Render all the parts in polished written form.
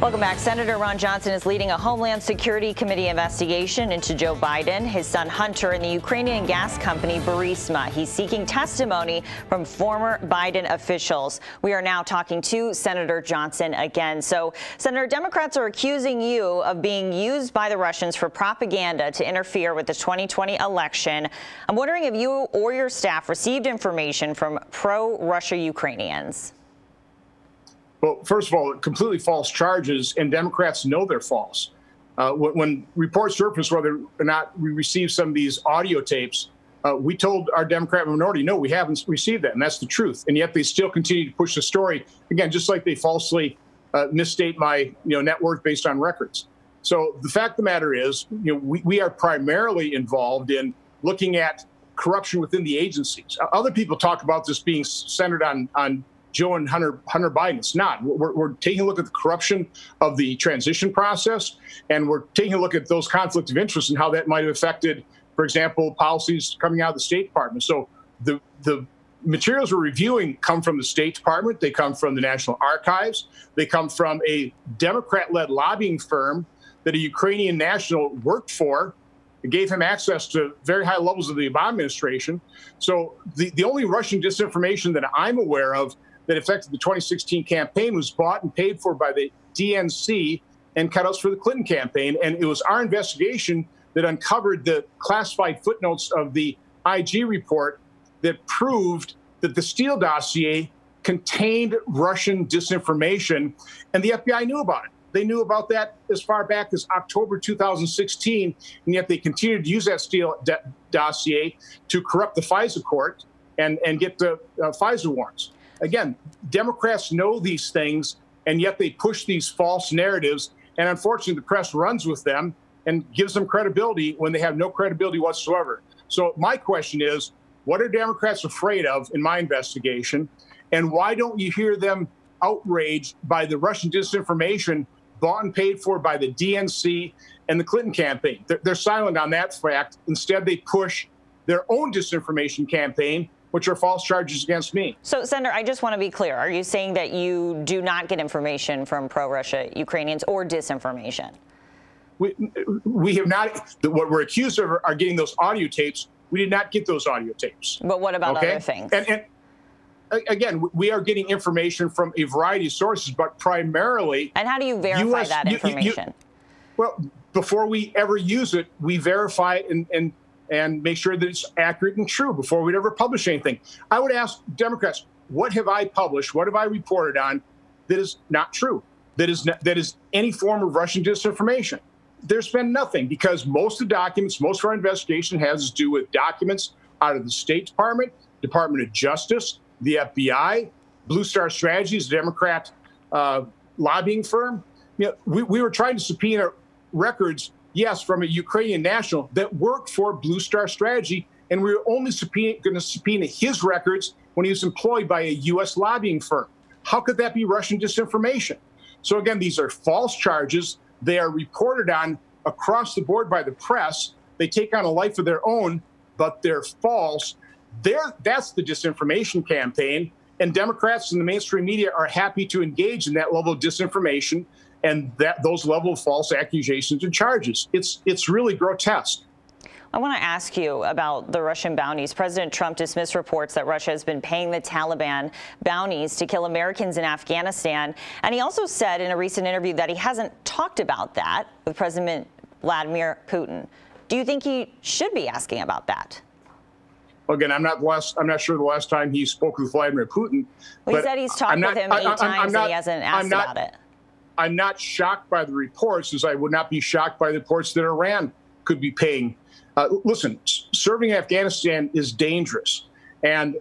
Welcome back. Senator Ron Johnson is leading a Homeland Security Committee investigation into Joe Biden, his son Hunter, and the Ukrainian gas company Burisma. He's seeking testimony from former Biden officials. We are now talking to Senator Johnson again. So, Senator, Democrats are accusing you of being used by the Russians for propaganda to interfere with the 2020 election. I'm wondering if you or your staff received information from pro-Russia Ukrainians. Well, first of all, completely false charges, and Democrats know they're false. When reports surface whether or not we received some of these audio tapes, we told our Democrat minority, no, we haven't received that, and that's the truth. And yet they still continue to push the story, again, just like they falsely misstate my net worth based on records. So the fact of the matter is, we are primarily involved in looking at corruption within the agencies. Other people talk about this being centered on Joe and Hunter Biden. It's not. We're taking a look at the corruption of the transition process, and we're taking a look at those conflicts of interest and how that might have affected, for example, policies coming out of the State Department. So the materials we're reviewing come from the State Department. They come from the National Archives. They come from a Democrat-led lobbying firm that a Ukrainian national worked for. It gave him access to very high levels of the Obama administration. So the only Russian disinformation that I'm aware of that affected the 2016 campaign was bought and paid for by the DNC and cutouts for the Clinton campaign. And it was our investigation that uncovered the classified footnotes of the IG report that proved that the Steele dossier contained Russian disinformation, and the FBI knew about it. They knew about that as far back as October 2016, and yet they continued to use that Steele dossier to corrupt the FISA court and get the FISA warrants. Again, Democrats know these things, and yet they push these false narratives. And unfortunately, the press runs with them and gives them credibility when they have no credibility whatsoever. So my question is, what are Democrats afraid of in my investigation? And why don't you hear them outraged by the Russian disinformation bought and paid for by the DNC and the Clinton campaign? They're silent on that fact. Instead, they push their own disinformation campaign, which are false charges against me. So, Senator, I just want to be clear. Are you saying that you do not get information from pro-Russia Ukrainians or disinformation? We have not. What we're accused of are getting those audio tapes. We did not get those audio tapes. But what about other things? And again, we are getting information from a variety of sources, but primarily— And how do you verify that information? Well, before we ever use it, we verify it and make sure that it's accurate and true before we'd ever publish anything. I would ask Democrats, what have I published? What have I reported on that is not true? That is any form of Russian disinformation? There's been nothing, because most of the documents, most of our investigation has to do with documents out of the State Department, Department of Justice, the FBI, Blue Star Strategies, Democrat lobbying firm. We were trying to subpoena records, yes, from a Ukrainian national that worked for Blue Star Strategy, and we were only going to subpoena his records when he was employed by a U.S. lobbying firm. How could that be Russian disinformation? So again, these are false charges. They are reported on across the board by the press. They take on a life of their own, but they're false. That's the disinformation campaign, and Democrats and the mainstream media are happy to engage in that level of disinformation and those level of false accusations and charges. It's really grotesque. I want to ask you about the Russian bounties. President Trump dismissed reports that Russia has been paying the Taliban bounties to kill Americans in Afghanistan. And he also said in a recent interview that he hasn't talked about that with President Vladimir Putin. Do you think he should be asking about that? Well, again, I'm not sure the last time he spoke with Vladimir Putin. Well, he said he's talked with him 8 times and he hasn't asked about it. I'm not shocked by the reports, as I would not be shocked by the reports that Iran could be paying. Listen, serving in Afghanistan is dangerous. And,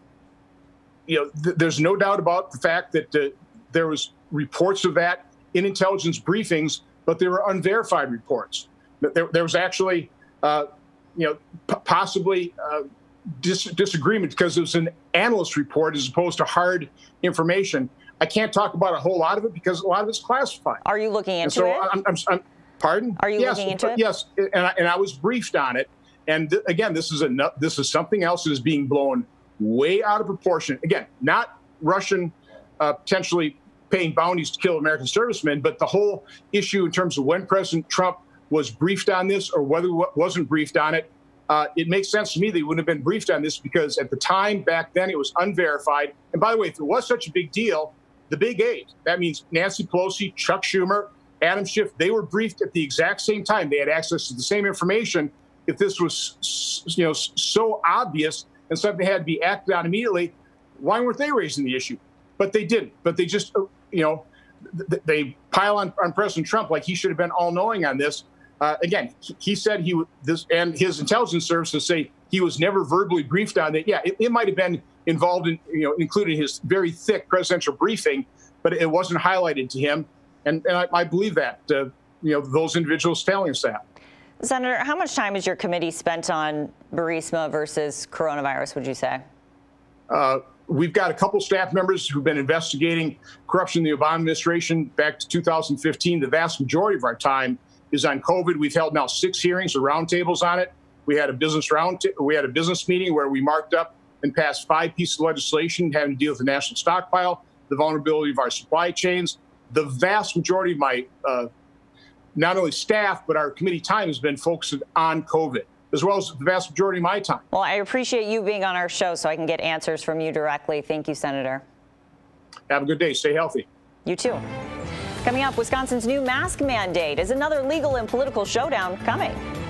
there's no doubt about the fact that there was reports of that in intelligence briefings, but they were unverified reports. There was actually, possibly disagreement because it was an analyst report as opposed to hard information. I can't talk about a whole lot of it because a lot of it's classified. Are you looking into it? Pardon? Are you looking into it? Yes, and I was briefed on it. And again, this is something else that is being blown way out of proportion. Again, not Russian potentially paying bounties to kill American servicemen. But the whole issue in terms of when President Trump was briefed on this or whether wasn't briefed on it, it makes sense to me that he wouldn't have been briefed on this because at the time back then it was unverified. And by the way, if it was such a big deal, the big eight, that means Nancy Pelosi, Chuck Schumer, Adam Schiff, they were briefed at the exact same time. They had access to the same information. If this was, you know, so obvious and something had to be acted on immediately, why weren't they raising the issue? But they didn't. But they just, you know, they pile on President Trump like he should have been all-knowing on this. Again, he said and his intelligence services say he was never verbally briefed on it. Yeah, it might have been involved in, you know, included his very thick presidential briefing, but it wasn't highlighted to him. And I believe that, you know, those individuals telling us that. Senator, how much time has your committee spent on Burisma versus coronavirus, would you say? We've got a couple staff members who've been investigating corruption in the Obama administration back to 2015. The vast majority of our time is on COVID. We've held now 6 hearings or roundtables on it. We had a business meeting where we marked up and passed 5 pieces of legislation having to deal with the national stockpile, the vulnerability of our supply chains. The vast majority of my not only staff, but our committee time has been focused on COVID, as well as the vast majority of my time. Well, I appreciate you being on our show so I can get answers from you directly. Thank you, Senator. Have a good day. Stay healthy. You too. Coming up, Wisconsin's new mask mandate. Is another legal and political showdown coming?